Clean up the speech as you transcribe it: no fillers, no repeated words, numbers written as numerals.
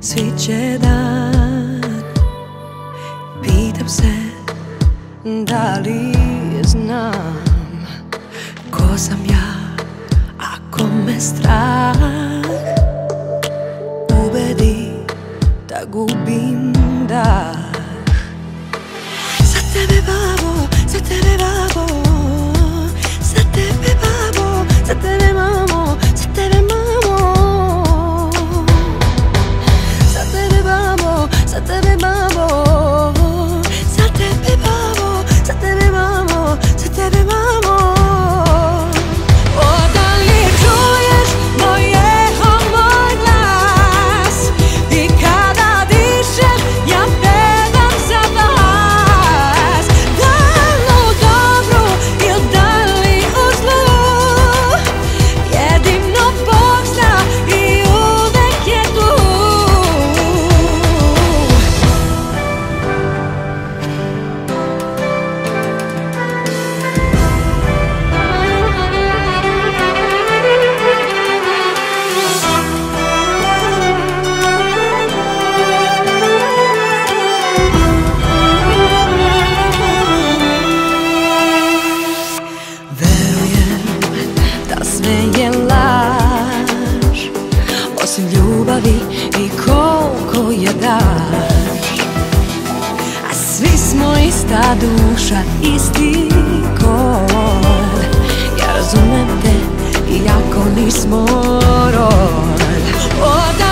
Suicidar, pitam se da li znam ko sam ja, ako me strah ubedi da gubim dah. Za tebe babo, za tebe babo, za tebe babo, za tebe mamo, za tebe mamo. Za tebe mamo, za tebe mamo, za tebe mamo, za tebe mamo. O, da li čuješ moj glas? I kada dišem, ja pevam za vas. Da li u dobru ili da li u zlu, jedino Bog zna i uvek je tu. I koliko je daš, a svi smo ista duša, isti kod. Ja razumem te, iako nismo rod.